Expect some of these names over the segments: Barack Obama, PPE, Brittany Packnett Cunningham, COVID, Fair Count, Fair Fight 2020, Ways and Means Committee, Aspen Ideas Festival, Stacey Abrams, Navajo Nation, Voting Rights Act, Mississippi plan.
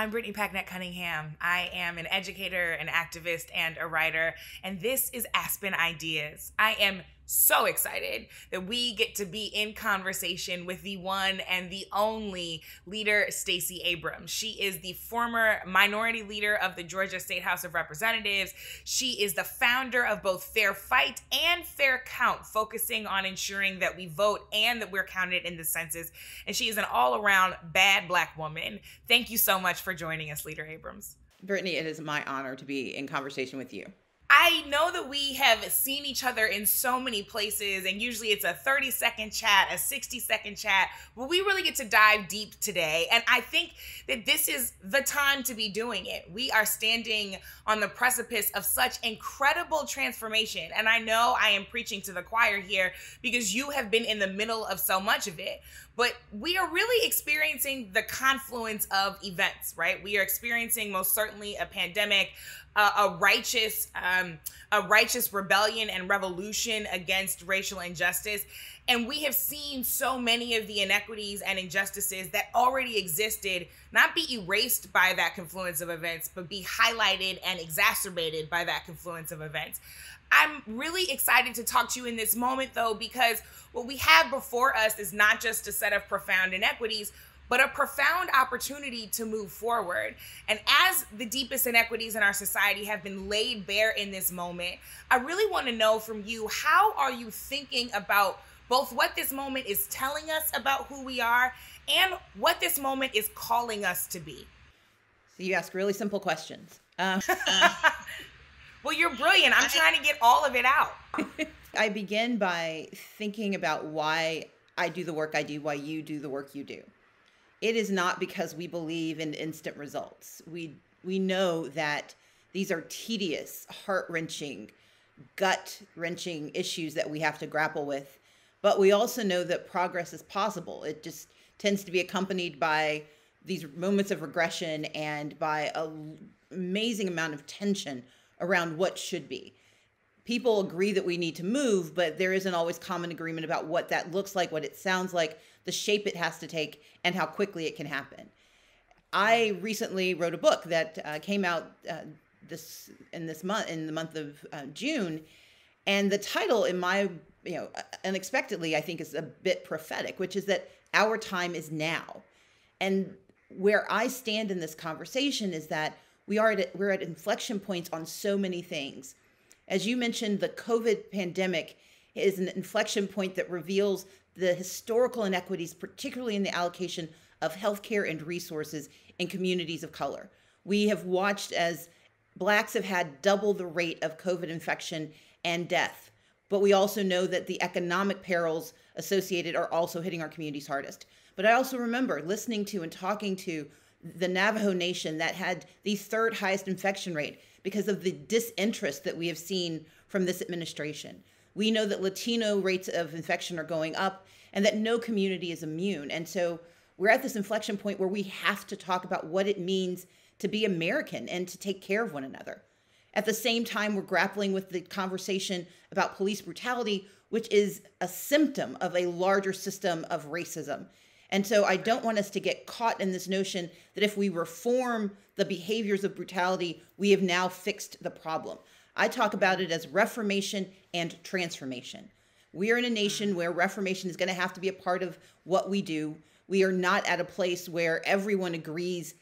I'm Brittany Packnett Cunningham. I am an educator, an activist, and a writer, and this is Aspen Ideas. I am so excited that we get to be in conversation with the one and the only leader, Stacey Abrams. She is the former minority leader of the Georgia State House of Representatives. She is the founder of both Fair Fight and Fair Count, focusing on ensuring that we vote and that we're counted in the census. And she is an all-around bad Black woman. Thank you so much for joining us, Leader Abrams. Brittany, it is my honor to be in conversation with you. I know that we have seen each other in so many places, and usually it's a 30-second chat, a 60-second chat, but we really get to dive deep today. And I think that this is the time to be doing it. We are standing on the precipice of such incredible transformation. And I know I am preaching to the choir here because you have been in the middle of so much of it, but we are really experiencing the confluence of events, right? We are experiencing most certainly a pandemic, a righteous rebellion and revolution against racial injustice. And we have seen so many of the inequities and injustices that already existed not be erased by that confluence of events, but be highlighted and exacerbated by that confluence of events. I'm really excited to talk to you in this moment, though, because what we have before us is not just a set of profound inequities, but a profound opportunity to move forward. And as the deepest inequities in our society have been laid bare in this moment, I really want to know from you, how are you thinking about both what this moment is telling us about who we are and what this moment is calling us to be? So you ask really simple questions. Well, you're brilliant. I'm trying to get all of it out. I begin by thinking about why I do the work I do, why you do the work you do. It is not because we believe in instant results. We know that these are tedious, heart-wrenching, gut-wrenching issues that we have to grapple with. But we also know that progress is possible. It just tends to be accompanied by these moments of regression and by an amazing amount of tension around what should be. People agree that we need to move, but there isn't always common agreement about what that looks like, what it sounds like, the shape it has to take, and how quickly it can happen. I recently wrote a book that came out in the month of June, and the title, in my unexpectedly, I think, is a bit prophetic, which is that our time is now. And where I stand in this conversation is that we're at inflection points on so many things. As you mentioned, the COVID pandemic is an inflection point that reveals the historical inequities, particularly in the allocation of healthcare and resources in communities of color. We have watched as Blacks have had double the rate of COVID infection and death, but we also know that the economic perils associated are also hitting our communities hardest. But I also remember listening to and talking to the Navajo Nation that had the third highest infection rate because of the disinterest that we have seen from this administration. We know that Latino rates of infection are going up and that no community is immune. And so we're at this inflection point where we have to talk about what it means to be American and to take care of one another. At the same time, we're grappling with the conversation about police brutality, which is a symptom of a larger system of racism. And so I don't want us to get caught in this notion that if we reform the behaviors of brutality, we have now fixed the problem. I talk about it as reformation and transformation. We are in a nation where reformation is going to have to be a part of what we do. We are not at a place where everyone agrees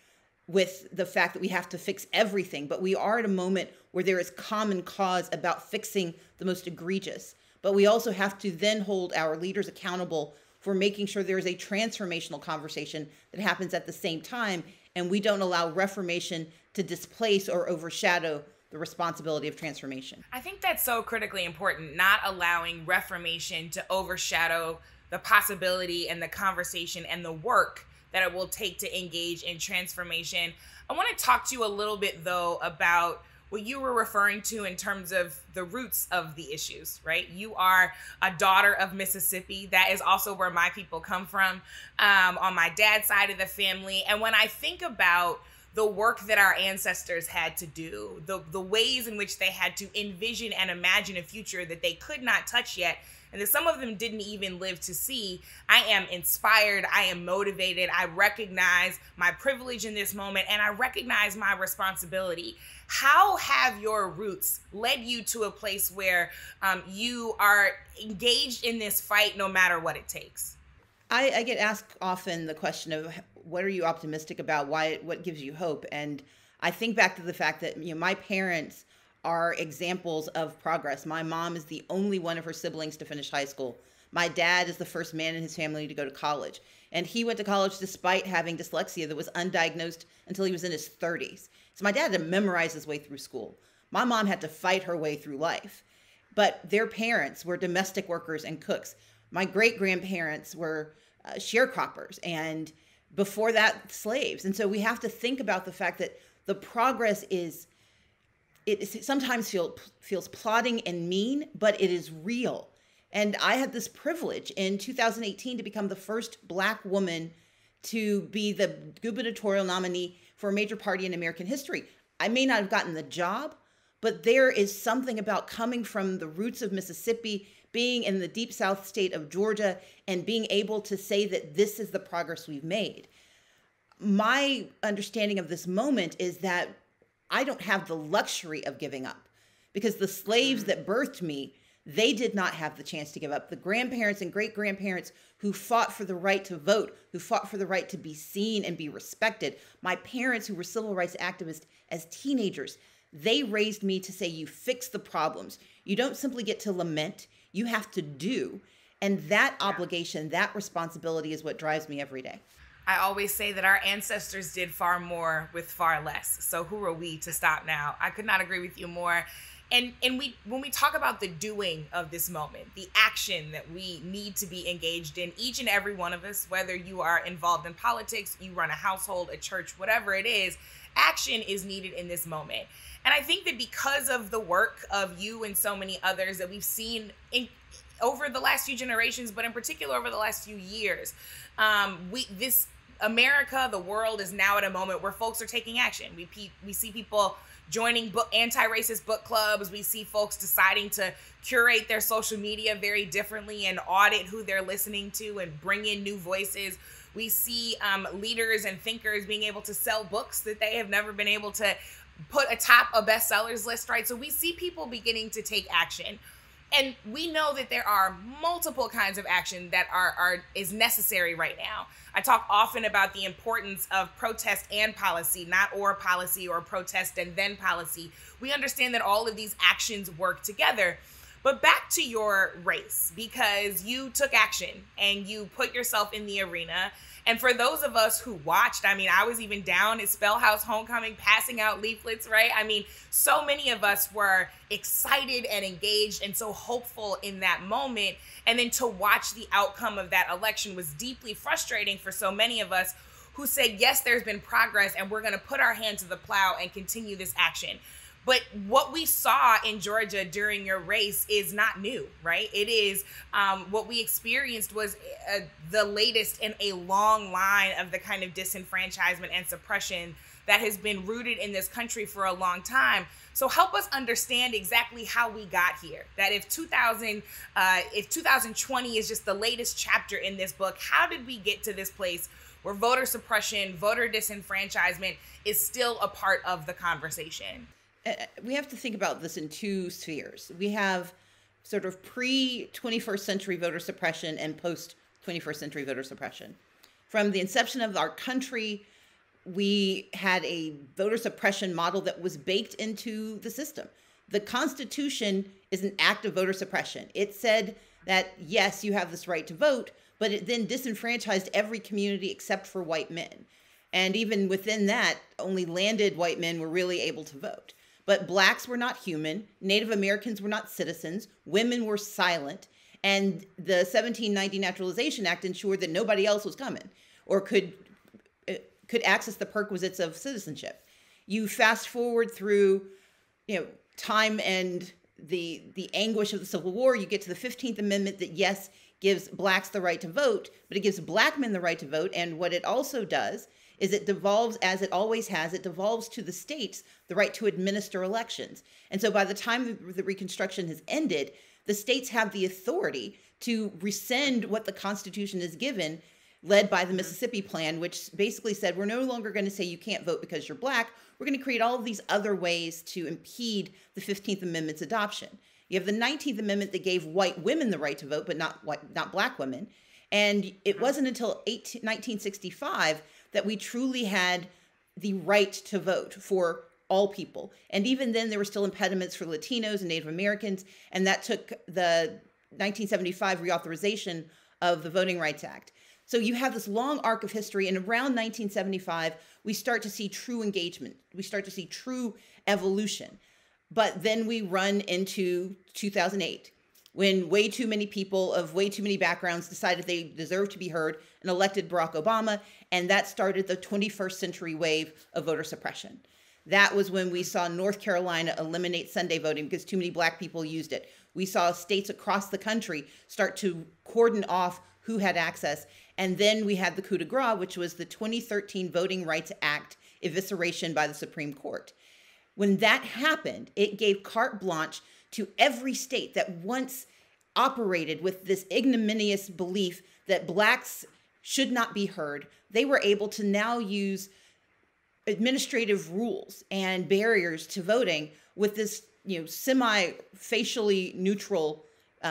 with the fact that we have to fix everything, but we are at a moment where there is common cause about fixing the most egregious. But we also have to then hold our leaders accountable for making sure there is a transformational conversation that happens at the same time, and we don't allow reformation to displace or overshadow the responsibility of transformation. I think that's so critically important, not allowing reformation to overshadow the possibility and the conversation and the work that it will take to engage in transformation. I want to talk to you a little bit, though, about what you were referring to in terms of the roots of the issues, right? You are a daughter of Mississippi. That is also where my people come from, on my dad's side of the family. And when I think about the work that our ancestors had to do, the ways in which they had to envision and imagine a future that they could not touch yet, and that some of them didn't even live to see, I am inspired, I am motivated, I recognize my privilege in this moment, and I recognize my responsibility. How have your roots led you to a place where you are engaged in this fight no matter what it takes? I get asked often the question of, what are you optimistic about? Why? What gives you hope? And I think back to the fact that, you know, my parents are examples of progress. My mom is the only one of her siblings to finish high school. My dad is the first man in his family to go to college. And he went to college despite having dyslexia that was undiagnosed until he was in his 30s. So my dad had to memorize his way through school. My mom had to fight her way through life. But their parents were domestic workers and cooks. My great-grandparents were sharecroppers, and before that, slaves. And so we have to think about the fact that the progress is, it sometimes feels plodding and mean, but it is real. And I had this privilege in 2018 to become the first Black woman to be the gubernatorial nominee for a major party in American history. I may not have gotten the job, but there is something about coming from the roots of Mississippi, being in the deep South state of Georgia, and being able to say that this is the progress we've made. My understanding of this moment is that I don't have the luxury of giving up, because the slaves that birthed me, they did not have the chance to give up. The grandparents and great-grandparents who fought for the right to vote, who fought for the right to be seen and be respected. My parents, who were civil rights activists as teenagers, they raised me to say, you fix the problems. You don't simply get to lament. You have to do. And that obligation, that responsibility is what drives me every day. I always say that our ancestors did far more with far less. So who are we to stop now? I could not agree with you more. And when we talk about the doing of this moment, the action that we need to be engaged in, each and every one of us, whether you are involved in politics, you run a household, a church, whatever it is, action is needed in this moment. And I think that because of the work of you and so many others that we've seen over the last few generations, but in particular over the last few years, this America, the world, is now at a moment where folks are taking action. We see people joining anti-racist book clubs. We see folks deciding to curate their social media very differently and audit who they're listening to and bring in new voices. We see leaders and thinkers being able to sell books that they have never been able to put atop a bestsellers list, right? So we see people beginning to take action. And we know that there are multiple kinds of action that is necessary right now. I talk often about the importance of protest and policy, not or policy or protest and then policy. We understand that all of these actions work together. But back to your race, because you took action and you put yourself in the arena. And for those of us who watched, I mean, I was even down at Spellhouse Homecoming passing out leaflets, right? I mean, so many of us were excited and engaged and so hopeful in that moment. And then to watch the outcome of that election was deeply frustrating for so many of us who said, yes, there's been progress and we're going to put our hand to the plow and continue this action. But what we saw in Georgia during your race is not new, right? It is, what we experienced was the latest in a long line of the kind of disenfranchisement and suppression that has been rooted in this country for a long time. So help us understand exactly how we got here. That if 2020 is just the latest chapter in this book, how did we get to this place where voter suppression, voter disenfranchisement is still a part of the conversation? We have to think about this in two spheres. We have sort of pre-21st century voter suppression and post-21st century voter suppression. From the inception of our country, we had a voter suppression model that was baked into the system. The Constitution is an act of voter suppression. It said that, yes, you have this right to vote, but it then disenfranchised every community except for white men. And even within that, only landed white men were really able to vote. But Blacks were not human, Native Americans were not citizens, women were silent, and the 1790 Naturalization Act ensured that nobody else was coming or could access the perquisites of citizenship. You fast forward through, you know, time and the anguish of the Civil War, you get to the 15th Amendment that, yes, gives Blacks the right to vote, but it gives Black men the right to vote, and what it also does is it devolves, as it always has, it devolves to the states the right to administer elections. And so by the time the Reconstruction has ended, the states have the authority to rescind what the Constitution is given, led by the Mississippi plan, which basically said, we're no longer going to say you can't vote because you're black. We're going to create all of these other ways to impede the 15th Amendment's adoption. You have the 19th Amendment that gave white women the right to vote, but not black women. And it wasn't until 1965 that we truly had the right to vote for all people. And even then, there were still impediments for Latinos and Native Americans. And that took the 1975 reauthorization of the Voting Rights Act. So you have this long arc of history, and around 1975, we start to see true engagement. We start to see true evolution. But then we run into 2008, when way too many people of way too many backgrounds decided they deserved to be heard and elected Barack Obama, and that started the 21st century wave of voter suppression. That was when we saw North Carolina eliminate Sunday voting because too many black people used it. We saw states across the country start to cordon off who had access. And then we had the coup de grace, which was the 2013 Voting Rights Act evisceration by the Supreme Court. When that happened, it gave carte blanche to every state that once operated with this ignominious belief that blacks should not be heard. They were able to now use administrative rules and barriers to voting with this, you know, semi-facially neutral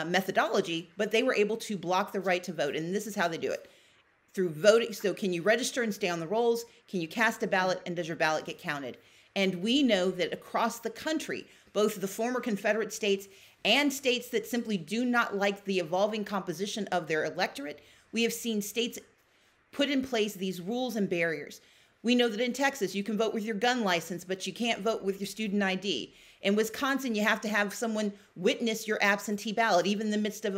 methodology, but they were able to block the right to vote. And this is how they do it. Through voting. So can you register and stay on the rolls? Can you cast a ballot? And does your ballot get counted? And we know that across the country, both the former Confederate states and states that simply do not like the evolving composition of their electorate, we have seen states put in place these rules and barriers. We know that in Texas, you can vote with your gun license, but you can't vote with your student ID. In Wisconsin, you have to have someone witness your absentee ballot, even in the midst of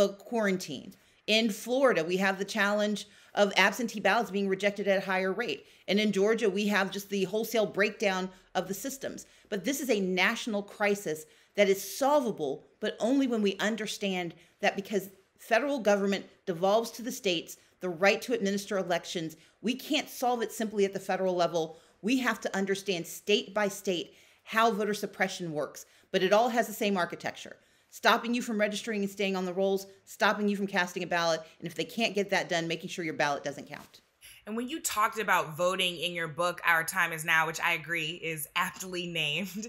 a quarantine. In Florida, we have the challenge of absentee ballots being rejected at a higher rate. And in Georgia, we have just the wholesale breakdown of the systems. But this is a national crisis that is solvable, but only when we understand that because federal government devolves to the states the right to administer elections. We can't solve it simply at the federal level. We have to understand state by state how voter suppression works, but it all has the same architecture. Stopping you from registering and staying on the rolls, stopping you from casting a ballot, and if they can't get that done, making sure your ballot doesn't count. And when you talked about voting in your book, Our Time Is Now, which I agree is aptly named,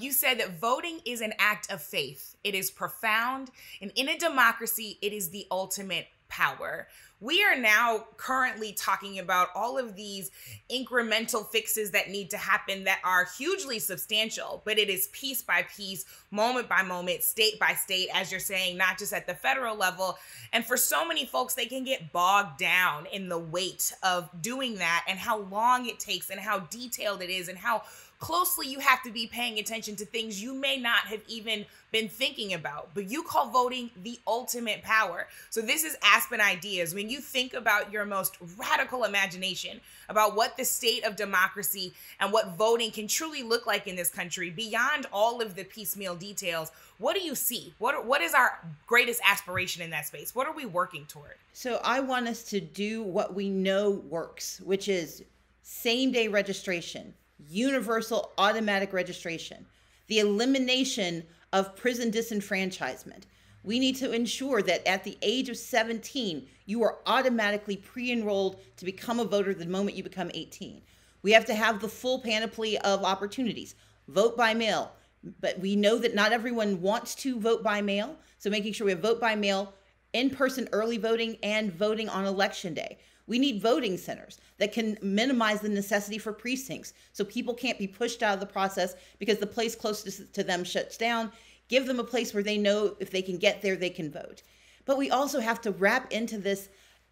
you said that voting is an act of faith. It is profound, and in a democracy, it is the ultimate power. We are now currently talking about all of these incremental fixes that need to happen that are hugely substantial, but it is piece by piece, moment by moment, state by state, as you're saying, not just at the federal level. And for so many folks, they can get bogged down in the weight of doing that and how long it takes and how detailed it is and how closely you have to be paying attention to things you may not have even been thinking about, but you call voting the ultimate power. So this is Aspen Ideas. When you think about your most radical imagination about what the state of democracy and what voting can truly look like in this country, beyond all of the piecemeal details, what do you see? What is our greatest aspiration in that space? What are we working toward? So I want us to do what we know works, which is same-day registration, universal automatic registration, the elimination of prison disenfranchisement. We need to ensure that at the age of 17, you are automatically pre-enrolled to become a voter the moment you become 18. We have to have the full panoply of opportunities. Vote by mail, but we know that not everyone wants to vote by mail. So making sure we have vote by mail, in-person early voting, and voting on election day. We need voting centers that can minimize the necessity for precincts so people can't be pushed out of the process because the place closest to them shuts down. Give them a place where they know if they can get there, they can vote. But we also have to wrap into this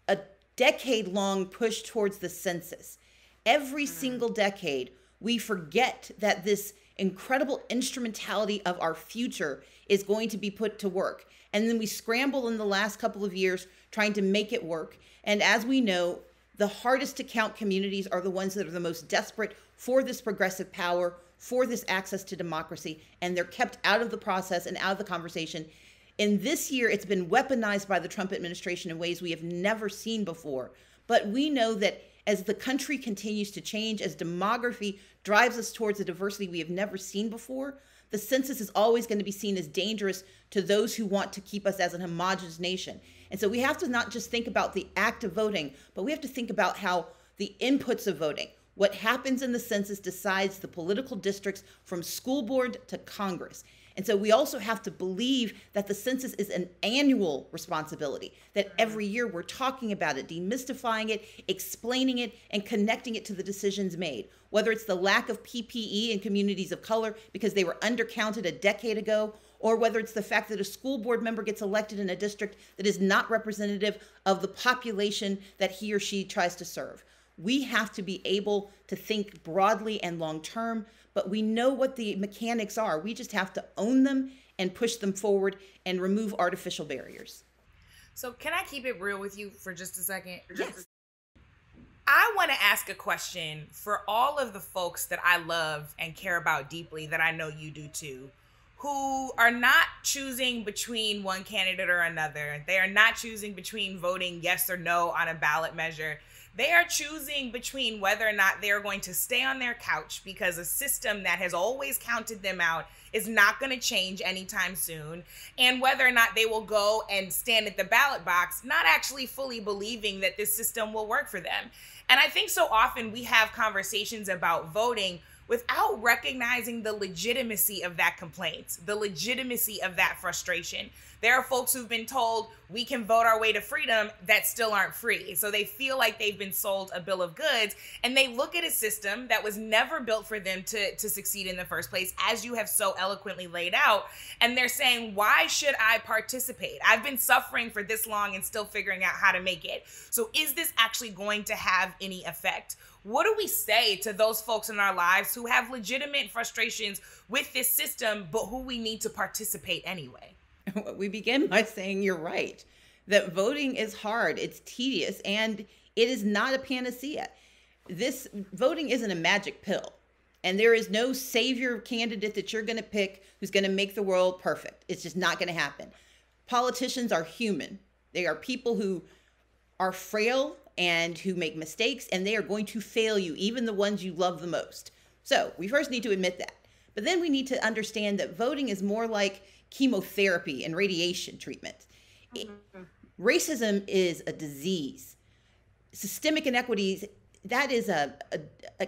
a decade-long push towards the census. Every single decade, we forget that this incredible instrumentality of our future is going to be put to work. And then we scramble in the last couple of years trying to make it work. And as we know, the hardest to count communities are the ones that are the most desperate for this progressive power, for this access to democracy, and they're kept out of the process and out of the conversation. And this year, it's been weaponized by the Trump administration in ways we have never seen before. But we know that as the country continues to change, as demography drives us towards a diversity we have never seen before, the census is always going to be seen as dangerous to those who want to keep us as an homogenous nation. And so we have to not just think about the act of voting, but we have to think about how the inputs of voting, what happens in the census decides the political districts from school board to Congress. And so we also have to believe that the census is an annual responsibility, that every year we're talking about it, demystifying it, explaining it, and connecting it to the decisions made. Whether it's the lack of PPE in communities of color because they were undercounted a decade ago, or whether it's the fact that a school board member gets elected in a district that is not representative of the population that he or she tries to serve. We have to be able to think broadly and long-term, but we know what the mechanics are. We just have to own them and push them forward and remove artificial barriers. So can I keep it real with you for just a second? Yes. I want to ask a question for all of the folks that I love and care about deeply, that I know you do too, who are not choosing between one candidate or another. They are not choosing between voting yes or no on a ballot measure. They are choosing between whether or not they're going to stay on their couch because a system that has always counted them out is not going to change anytime soon, and whether or not they will go and stand at the ballot box, not actually fully believing that this system will work for them. And I think so often we have conversations about voting without recognizing the legitimacy of that complaint, the legitimacy of that frustration. There are folks who've been told we can vote our way to freedom that still aren't free. So they feel like they've been sold a bill of goods, and they look at a system that was never built for them to succeed in the first place, as you have so eloquently laid out. And they're saying, why should I participate? I've been suffering for this long and still figuring out how to make it. So is this actually going to have any effect? What do we say to those folks in our lives who have legitimate frustrations with this system, but who we need to participate anyway? We begin by saying you're right, that voting is hard, it's tedious, and it is not a panacea. This voting isn't a magic pill, and there is no savior candidate that you're going to pick who's going to make the world perfect. It's just not going to happen. Politicians are human. They are people who are frail and who make mistakes, and they are going to fail you, even the ones you love the most. So we first need to admit that. But then we need to understand that voting is more like chemotherapy and radiation treatment. Racism is a disease. Systemic inequities, that is a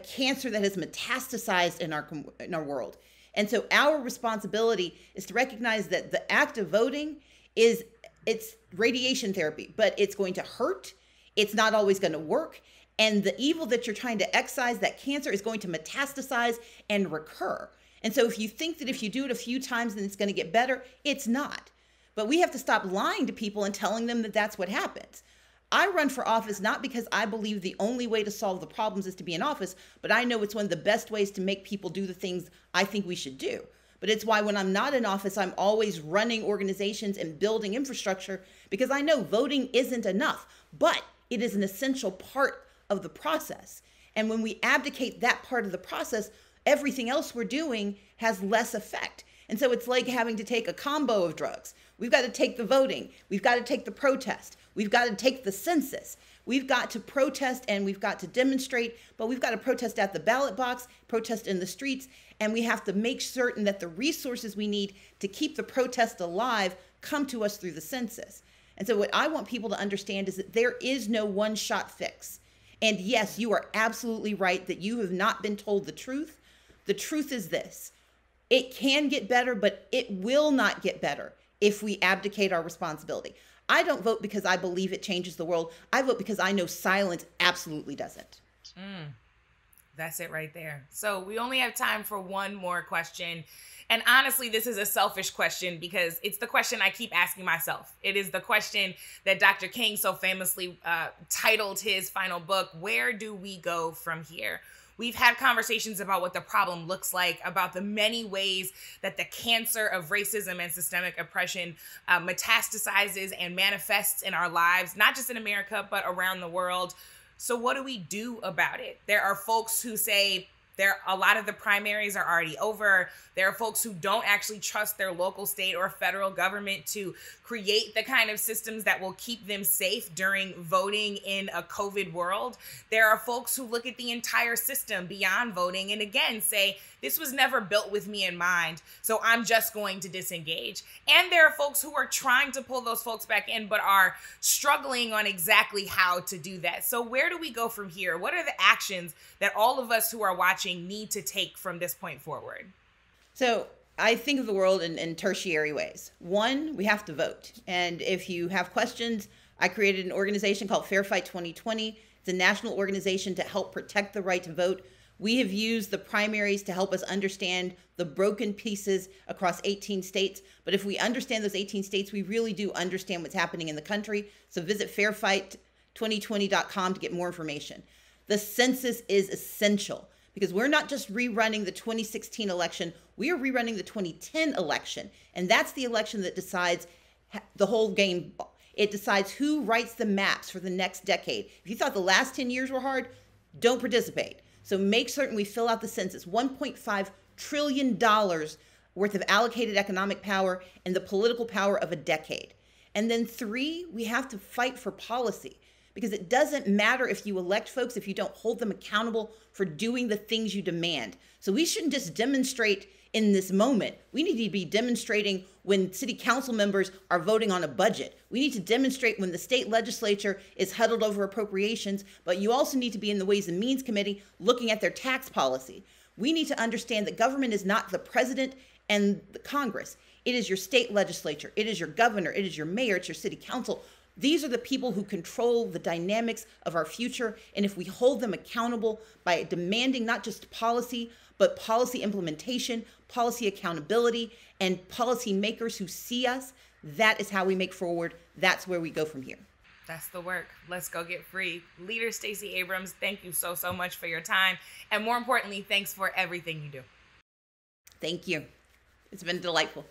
cancer that has metastasized in our world. And so our responsibility is to recognize that the act of voting is, it's radiation therapy, but it's going to hurt. It's not always going to work. And the evil that you're trying to excise, that cancer, is going to metastasize and recur. And so if you think that if you do it a few times, then it's going to get better, it's not. But we have to stop lying to people and telling them that that's what happens. I run for office not because I believe the only way to solve the problems is to be in office, but I know it's one of the best ways to make people do the things I think we should do. But it's why when I'm not in office, I'm always running organizations and building infrastructure, because I know voting isn't enough, but it is an essential part of the process. And when we abdicate that part of the process, everything else we're doing has less effect. And so it's like having to take a combo of drugs. We've got to take the voting. We've got to take the protest. We've got to take the census. We've got to protest and we've got to demonstrate, but we've got to protest at the ballot box, protest in the streets, and we have to make certain that the resources we need to keep the protest alive come to us through the census. And so what I want people to understand is that there is no one-shot fix. And yes, you are absolutely right that you have not been told the truth. The truth is this: it can get better, but it will not get better if we abdicate our responsibility. I don't vote because I believe it changes the world. I vote because I know silence absolutely doesn't. That's it right there. So we only have time for one more question. And honestly, this is a selfish question because it's the question I keep asking myself. It is the question that Dr. King so famously titled his final book, Where Do We Go From Here? We've had conversations about what the problem looks like, about the many ways that the cancer of racism and systemic oppression metastasizes and manifests in our lives, not just in America, but around the world. So what do we do about it? There are folks who say, There, a lot of the primaries are already over. There are folks who don't actually trust their local, state, or federal government to create the kind of systems that will keep them safe during voting in a COVID world. There are folks who look at the entire system beyond voting and again say, this was never built with me in mind, so I'm just going to disengage. And there are folks who are trying to pull those folks back in but are struggling on exactly how to do that. So where do we go from here? What are the actions that all of us who are watching need to take from this point forward? So I think of the world in tertiary ways. One, we have to vote. And if you have questions, I created an organization called Fair Fight 2020. It's a national organization to help protect the right to vote. We have used the primaries to help us understand the broken pieces across 18 states. But if we understand those 18 states, we really do understand what's happening in the country. So visit fairfight2020.com to get more information. The census is essential, because we're not just rerunning the 2016 election, we are rerunning the 2010 election. And that's the election that decides the whole game. It decides who writes the maps for the next decade. If you thought the last 10 years were hard, don't participate. So make certain we fill out the census. $1.5 trillion worth of allocated economic power and the political power of a decade. And then three, we have to fight for policy, because it doesn't matter if you elect folks if you don't hold them accountable for doing the things you demand. So we shouldn't just demonstrate in this moment. We need to be demonstrating when city council members are voting on a budget. We need to demonstrate when the state legislature is huddled over appropriations, but you also need to be in the Ways and Means Committee looking at their tax policy. We need to understand that government is not the president and the Congress. It is your state legislature, it is your governor, it is your mayor, it's your city council. These are the people who control the dynamics of our future. And if we hold them accountable by demanding not just policy, but policy implementation, policy accountability, and policy makers who see us, that is how we make forward. That's where we go from here. That's the work. Let's go get free. Leader Stacey Abrams, thank you so, so much for your time. And more importantly, thanks for everything you do. Thank you. It's been delightful.